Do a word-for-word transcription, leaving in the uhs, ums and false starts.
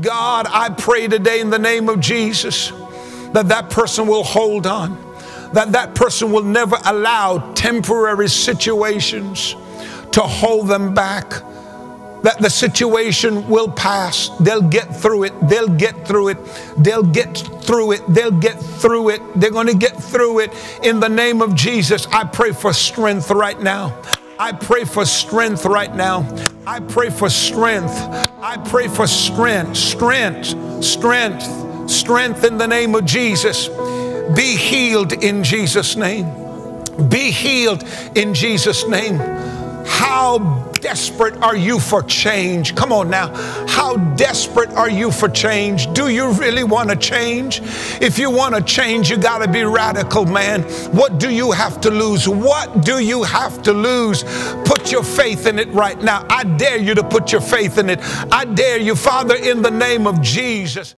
God, I pray today in the name of Jesus that that person will hold on, that that person will never allow temporary situations to hold them back, that the situation will pass. They'll get through it. They'll get through it. They'll get through it. They'll get through it. They're going to get through it. In the name of Jesus, I pray for strength right now. I pray for strength right now. I pray for strength. I pray for strength, strength, strength, strength in the name of Jesus. Be healed in Jesus' name. Be healed in Jesus' name. How desperate are you for change? Come on now. How desperate are you for change? Do you really want to change? If you want to change, you got to be radical, man. What do you have to lose? What do you have to lose? Put your faith in it right now. I dare you to put your faith in it. I dare you, Father, in the name of Jesus.